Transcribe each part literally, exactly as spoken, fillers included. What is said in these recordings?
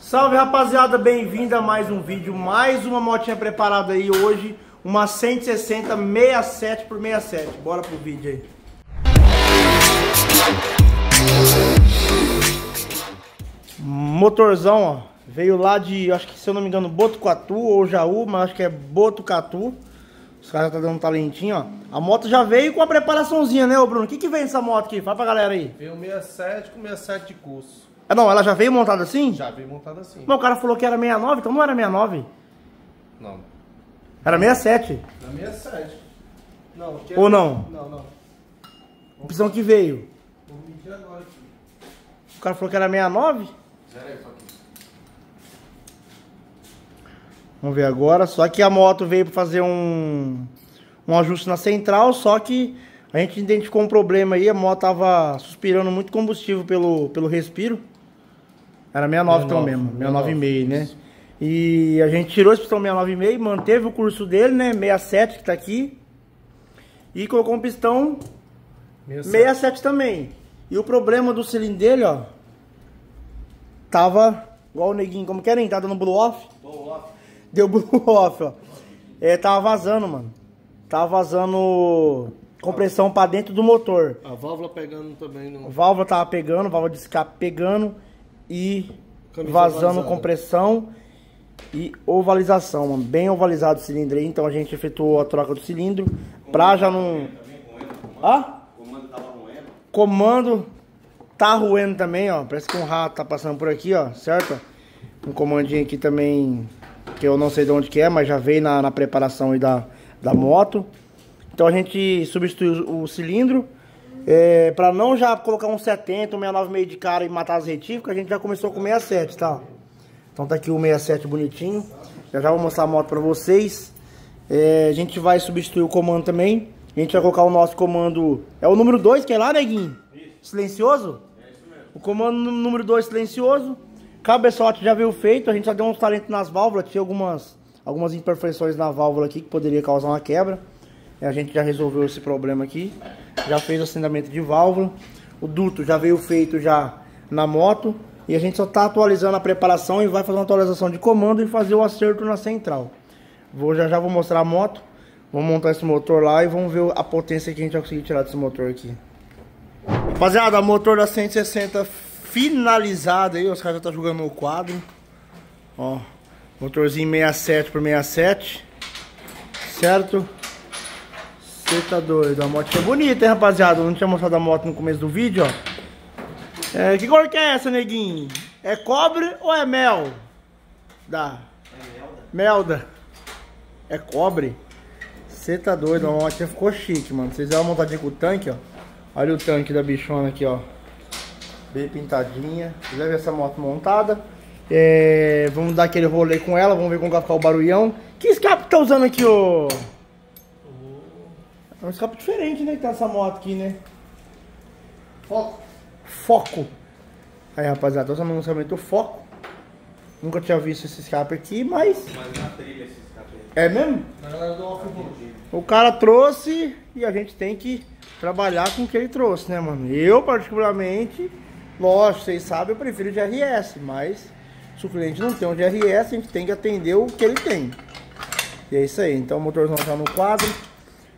Salve, rapaziada, bem-vindo a mais um vídeo, mais uma motinha preparada aí hoje, uma cento e sessenta sessenta por sessenta, bora pro vídeo aí. Motorzão, ó, veio lá de, acho que se eu não me engano, Botucatu ou Jaú, mas acho que é Botucatu, os caras já tá dando um talentinho, ó. A moto já veio com a preparaçãozinha, né, ô Bruno? O que que vem nessa moto aqui? Fala pra galera aí. Veio sessenta e sete com sessenta e sete de curso. Ah, não, ela já veio montada assim? Já veio montada assim. Mas o cara falou que era sessenta e nove, então não era sessenta e nove? Não. Era sessenta e sete? Era sessenta e sete. Não, que era... Ou não? Não, não. A opção que veio. Vou medir agora aqui. O cara falou que era sessenta e nove? Zero aí, só aqui. Vamos ver agora. Só que a moto veio para fazer um, um ajuste na central, só que... A gente identificou um problema aí, a moto tava suspirando muito combustível pelo, pelo respiro. Era sessenta e nove então mesmo, sessenta e nove vírgula cinco, né? E a gente tirou esse pistão sessenta e nove vírgula cinco, manteve o curso dele, né? sessenta e sete que tá aqui. E colocou um pistão sessenta e sete também. E o problema do cilindro dele, ó, tava igual o neguinho, como que era, hein? Tá dando blow off? Blow off. Deu blow off, ó. É, tava vazando, mano. Tava vazando... Compressão para dentro do motor. A válvula pegando também. Não... A válvula tava pegando, válvula de escape pegando e camisa vazando vazada. Compressão e ovalização, mano. Bem ovalizado o cilindro aí, então a gente efetuou a troca do cilindro para já não... Ah? Comando tava ruendo. Comando tá ruendo também, ó. Parece que um rato tá passando por aqui, ó, certo? Um comandinho aqui também, que eu não sei de onde que é, mas já veio na, na preparação aí da, da moto. Então a gente substituiu o cilindro, é, para não já colocar um setenta, um sessenta e nove vírgula cinco de cara e matar as retíficas, a gente já começou com sessenta e sete, tá? Então tá aqui o sessenta e sete bonitinho, já já vou mostrar a moto para vocês. É, a gente vai substituir o comando também, a gente vai colocar o nosso comando, é o número dois que é lá, neguinho? Isso. Silencioso? É isso mesmo. O comando número dois silencioso, cabeçote já veio feito, a gente só deu uns talentos nas válvulas, tinha algumas, algumas imperfeições na válvula aqui que poderia causar uma quebra. A gente já resolveu esse problema aqui, já fez o acendamento de válvula, o duto já veio feito já na moto e a gente só está atualizando a preparação e vai fazer uma atualização de comando e fazer o acerto na central. Vou, já já vou mostrar a moto, vamos montar esse motor lá e vamos ver a potência que a gente vai conseguir tirar desse motor aqui. Rapaziada, motor da cento e sessenta finalizado aí, os caras já estão jogando no quadro. Ó, motorzinho sessenta e sete por sessenta e sete, certo? Você tá doido, a moto é bonita, hein, rapaziada? Eu não tinha mostrado a moto no começo do vídeo, ó. É, que cor que é essa, neguinho? É cobre ou é mel? Dá. É melda. Melda. É cobre? Você tá doido, a moto ficou chique, mano. Vocês vão montar aqui com o tanque, ó. Olha o tanque da bichona aqui, ó. Bem pintadinha. Vocês vão ver essa moto montada. É, vamos dar aquele rolê com ela, vamos ver como vai ficar o barulhão. Que escape tá usando aqui, ô... É um escape diferente, né, que tá essa moto aqui, né? Foco. Foco. Aí, rapaziada, tô usando um lançamento Foco. Nunca tinha visto esse escape aqui, mas... Mas na trilha esse escape aí. É mesmo? Na galera do off-road. O cara trouxe e a gente tem que trabalhar com o que ele trouxe, né, mano? Eu, particularmente, lógico, vocês sabem, eu prefiro o G R S, mas se o cliente não tem um G R S, a gente tem que atender o que ele tem. E é isso aí. Então o motorzão tá no quadro.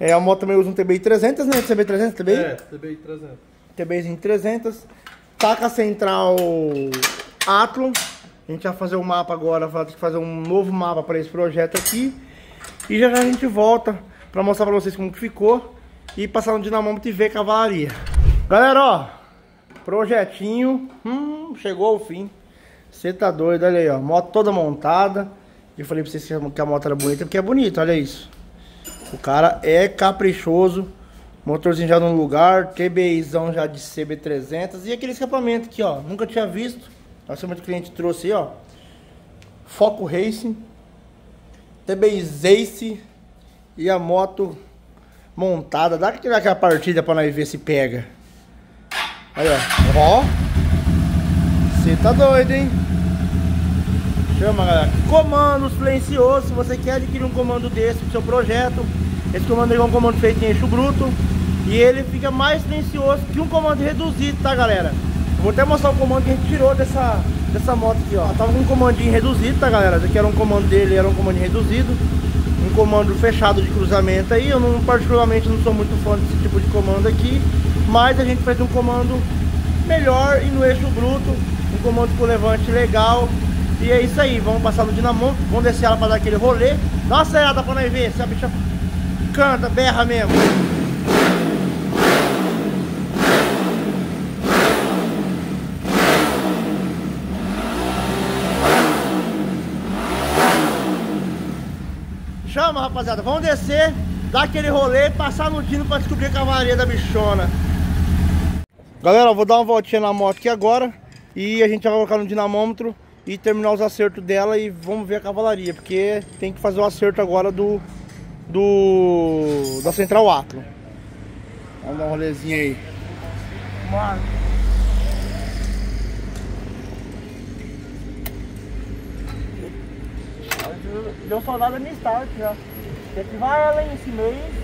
É, a moto também usa um T B I trezentos, né? T B I trezentos, T B I? É, T B I trezentos. T B I trezentos. Taca central Athlon. A gente vai fazer o um mapa agora, vai ter que fazer um novo mapa para esse projeto aqui. E já já a gente volta para mostrar para vocês como que ficou. E passar um dinamômetro e ver cavalaria. Galera, ó. Projetinho. Hum, chegou ao fim. Você tá doido, olha aí, ó. Moto toda montada. Eu falei para vocês que a moto era bonita, porque é bonita, olha isso. O cara é caprichoso, motorzinho já no lugar, TBIzão já de C B trezentos e aquele escapamento aqui, ó, nunca tinha visto. Nossa, muito cliente trouxe aí, ó, Foco Racing, T B I Ace e a moto montada. Dá que aquela partida pra nós ver se pega. Aí, ó, ó, você tá doido, hein? Chama, galera. Comando silencioso. Se você quer adquirir um comando desse pro seu projeto, esse comando aí é um comando feito em eixo bruto e ele fica mais silencioso que um comando reduzido, tá, galera? Eu vou até mostrar o comando que a gente tirou dessa, dessa moto aqui, ó. Ela tava com um comandinho reduzido, tá, galera? Esse aqui era um comando dele, era um comandinho reduzido. Um comando fechado de cruzamento aí. Eu não, particularmente não sou muito fã desse tipo de comando aqui. Mas a gente fez um comando melhor e no eixo bruto. Um comando com levante legal. E é isso aí, vamos passar no dinamômetro, vamos descer ela para dar aquele rolê. Dá uma acelerada para nós ver se a bicha canta, berra mesmo. Chama, rapaziada, vamos descer, dar aquele rolê, passar no dino para descobrir a cavalaria da bichona. Galera, eu vou dar uma voltinha na moto aqui agora e a gente vai colocar no dinamômetro e terminar os acertos dela e vamos ver a cavalaria, porque tem que fazer o acerto agora do, do da Central Atlas. Vamos dar um rolezinho aí. Mano. Deu saudade da minha start já. Tem que vai ela em cima aí.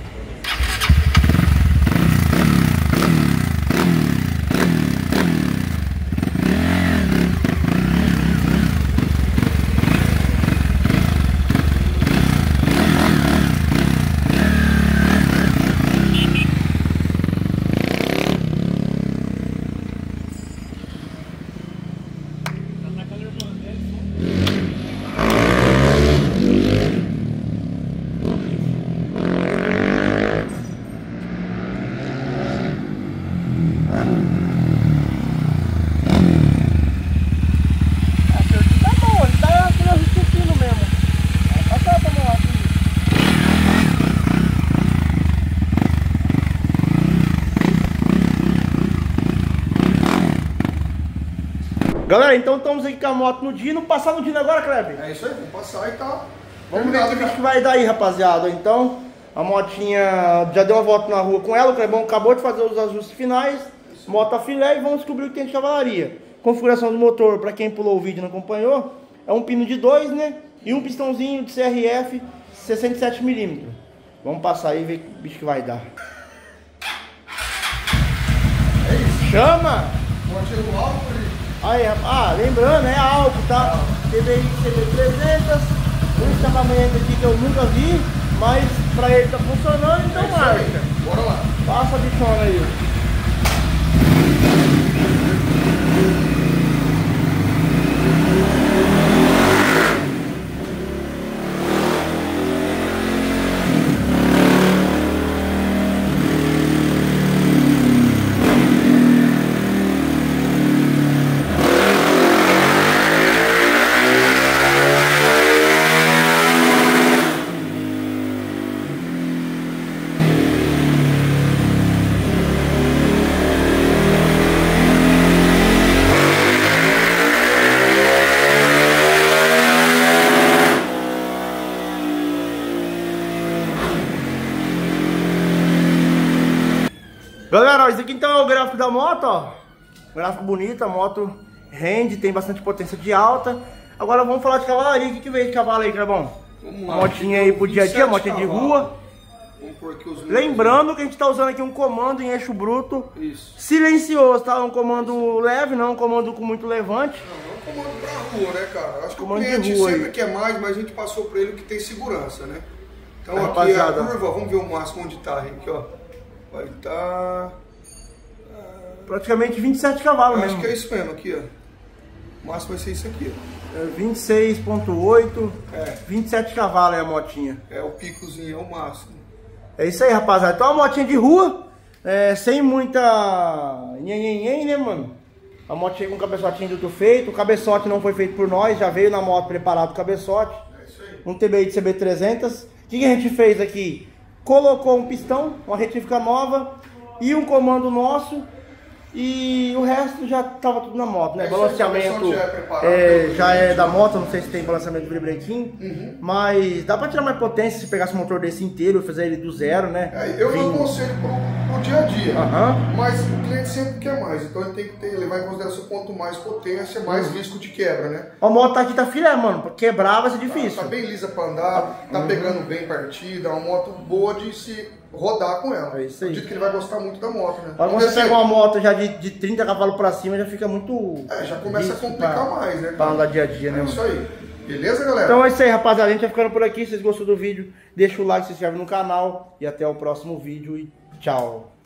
Galera, então estamos aqui com a moto no dino. Passar no dino agora, Cleber? É isso aí, vamos passar e tá. Vamos ver o que, que vai dar aí, rapaziada. Então, a motinha já deu uma volta na rua com ela. O Clebão acabou de fazer os ajustes finais. Moto a filé e vamos descobrir o que tem de cavalaria. Configuração do motor, para quem pulou o vídeo e não acompanhou, é um pino de dois, né? E um pistãozinho de C R F sessenta e sete milímetros. Vamos passar aí e ver que bicho que vai dar. É isso. Chama! Motinho alto, gente. Aí, ah, lembrando, é álcool, tá? T B I, C B trezentos, um escapamento aqui que eu nunca vi, mas pra ele tá funcionando, então é marca. Aí. Bora lá. Passa a bichona aí. Galera, esse aqui então é o gráfico da moto, ó. Gráfico bonito, a moto rende, tem bastante potência de alta. Agora vamos falar de cavalaria. O que, que veio de cavalo aí, Clebão? Motinha aí pro dia a dia, motinha de rua. Os Lembrando que a gente tá usando aqui um comando em eixo bruto. Isso. Silencioso, tá? Um comando leve, não um comando com muito levante. Não, não é um comando pra rua, né, cara? Acho que comando o cliente de rua, sempre aí. Quer mais, mas a gente passou pra ele que tem segurança, né? Então é, aqui rapaziada, é a curva, vamos ver o máximo onde tá aqui, ó. Vai estar... praticamente vinte e sete cavalos mesmo. Acho que é isso mesmo, aqui, ó. O máximo vai ser isso aqui, ó. É vinte e seis ponto oito, é. vinte e sete cavalos é a motinha. É, o picozinho é o máximo. É isso aí, rapaziada. Então, é uma motinha de rua, é, sem muita... nhenhenhen, né, mano? A motinha com o cabeçotinho do feito. O cabeçote não foi feito por nós, já veio na moto preparado o cabeçote. É isso aí. Um T B I de C B trezentos. O que, que a gente fez aqui? Colocou um pistão, uma retífica nova e um comando nosso, e o resto já tava tudo na moto, né? Balanceamento já é, é, já é da moto, não sei se tem balanceamento de brequim, uhum. Mas dá pra tirar mais potência se pegasse um motor desse inteiro e fazer ele do zero, né? É, eu não aconselho pro, pro dia a dia, uhum. Mas o cliente sempre quer mais, então ele tem que ter, levar em consideração quanto mais potência, mais uhum. Risco de quebra, né? A moto tá aqui tá filé, mano, pra quebrar vai ser difícil. Tá, tá bem lisa pra andar, tá uhum. Pegando bem partida, uma moto boa de se... rodar com ela. É isso aí. Acredito que ele vai gostar muito da moto, né? Agora, quando você pega uma moto já de, de trinta cavalos pra cima, já fica muito... É, já começa a complicar pra, mais, né? Pra andar dia a dia, é, né? É isso aí. Beleza, galera? Então é isso aí, rapaziada. A gente vai ficando por aqui. Se vocês gostaram do vídeo, deixa o like, se inscreve no canal. E até o próximo vídeo e tchau.